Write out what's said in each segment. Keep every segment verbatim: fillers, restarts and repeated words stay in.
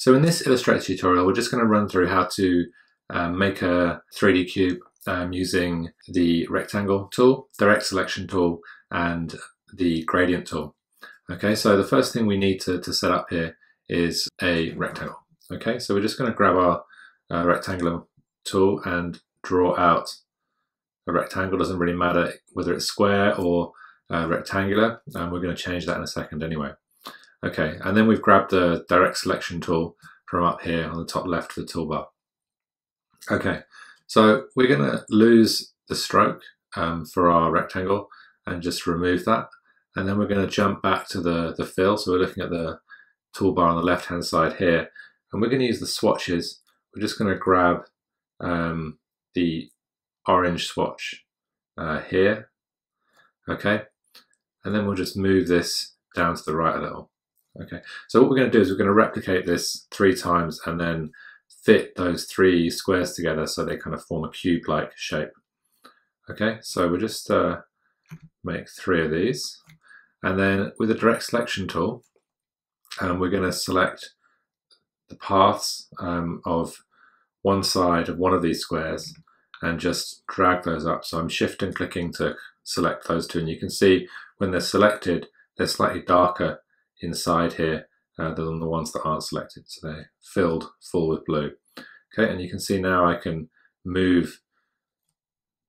So in this Illustrator tutorial, we're just going to run through how to um, make a three D cube um, using the Rectangle tool, Direct Selection tool, and the Gradient tool. Okay, so the first thing we need to, to set up here is a rectangle. Okay, so we're just going to grab our uh, rectangular tool and draw out a rectangle. Doesn't really matter whether it's square or uh, rectangular, and we're going to change that in a second anyway. Okay, and then we've grabbed the Direct Selection tool from up here on the top left of the toolbar. Okay, so we're going to lose the stroke um, for our rectangle and just remove that, and then we're going to jump back to the, the fill. So we're looking at the toolbar on the left hand side here, and we're going to use the swatches. We're just going to grab um, the orange swatch uh, here, okay, and then we'll just move this down to the right a little. Okay, so what we're going to do is we're going to replicate this three times and then fit those three squares together so they kind of form a cube-like shape. Okay, so we'll just uh, make three of these, and then with the Direct Selection tool, um, we're going to select the paths um, of one side of one of these squares and just drag those up. So I'm shift and clicking to select those two, and you can see when they're selected, they're slightly darker inside here uh, than the ones that aren't selected, so they're filled full with blue. Okay, and you can see now I can move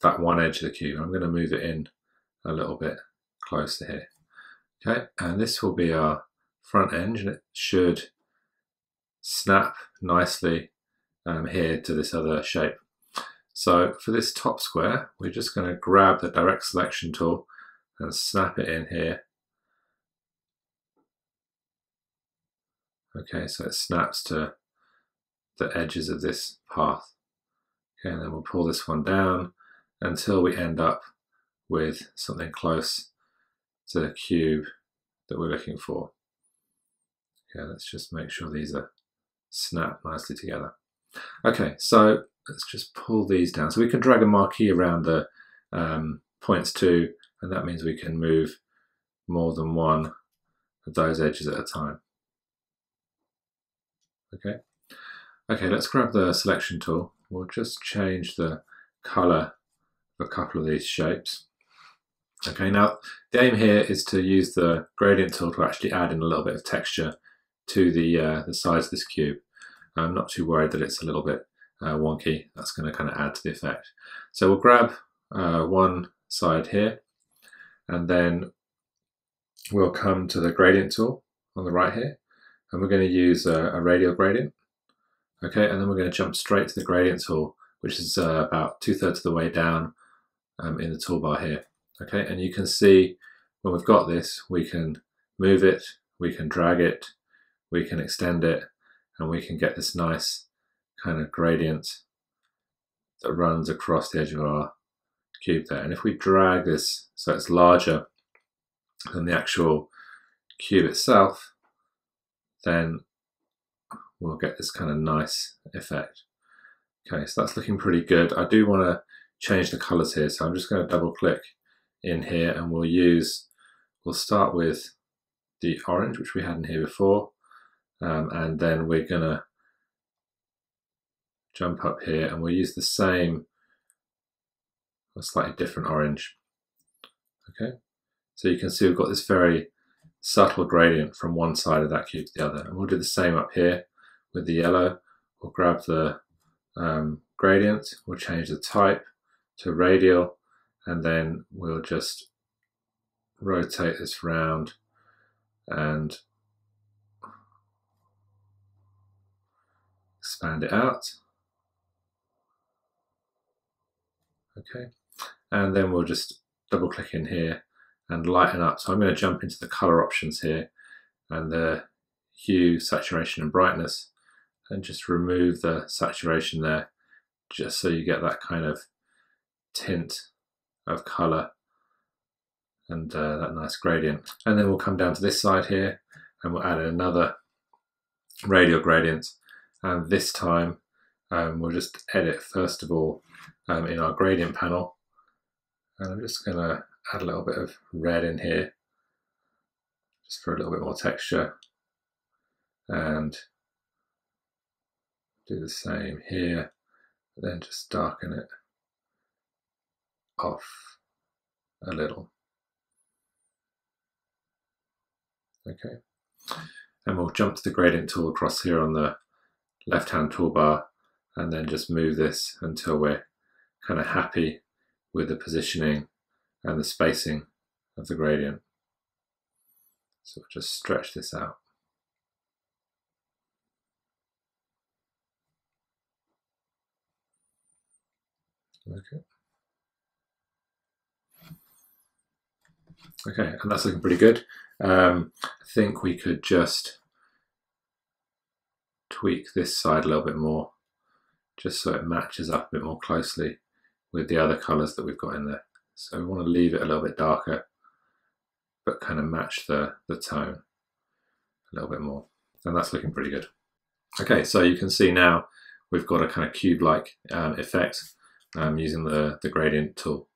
that one edge of the cube. I'm going to move it in a little bit closer here. Okay, and this will be our front end, and it should snap nicely um, here to this other shape. So for this top square, we're just going to grab the Direct Selection tool and snap it in here. Okay, so it snaps to the edges of this path. Okay, and then we'll pull this one down until we end up with something close to the cube that we're looking for. Okay, let's just make sure these are snapped nicely together. Okay, so let's just pull these down. So we can drag a marquee around the um, points too, and that means we can move more than one of those edges at a time. Okay. Okay, let's grab the selection tool. We'll just change the color of a couple of these shapes. Okay, now the aim here is to use the gradient tool to actually add in a little bit of texture to the uh, the size of this cube. I'm not too worried that it's a little bit uh, wonky. That's going to kind of add to the effect. So we'll grab uh, one side here, and then we'll come to the gradient tool on the right here, and we're going to use a, a radial gradient. Okay, and then we're going to jump straight to the gradient tool, which is uh, about two-thirds of the way down um, in the toolbar here. Okay, and you can see when we've got this, we can move it, we can drag it, we can extend it, and we can get this nice kind of gradient that runs across the edge of our cube there. And if we drag this so it's larger than the actual cube itself, then we'll get this kind of nice effect. Okay, so that's looking pretty good. I do want to change the colors here, so I'm just going to double click in here, and we'll use, we'll start with the orange, which we had in here before, um, and then we're going to jump up here, and we'll use the same, a slightly different orange. Okay, so you can see we've got this very subtle gradient from one side of that cube to the other, and we'll do the same up here with the yellow. We'll grab the um, gradient, we'll change the type to radial, and then we'll just rotate this round and expand it out. Okay, and then we'll just double click in here and lighten up. So I'm going to jump into the color options here and the hue, saturation and brightness, and just remove the saturation there, just so you get that kind of tint of color and uh, that nice gradient. And then we'll come down to this side here and we'll add another radial gradient, and this time um, we'll just edit first of all um, in our gradient panel, and I'm just going to add a little bit of red in here just for a little bit more texture, and do the same here, then just darken it off a little. Okay, and we'll jump to the gradient tool across here on the left-hand toolbar, and then just move this until we're kind of happy with the positioning and the spacing of the gradient. So we'll just stretch this out. Okay. Okay, and that's looking pretty good. Um, I think we could just tweak this side a little bit more, just so it matches up a bit more closely with the other colours that we've got in there. So we want to leave it a little bit darker, but kind of match the, the tone a little bit more. And that's looking pretty good. Okay, so you can see now we've got a kind of cube-like um, effect um, using the, the gradient tool.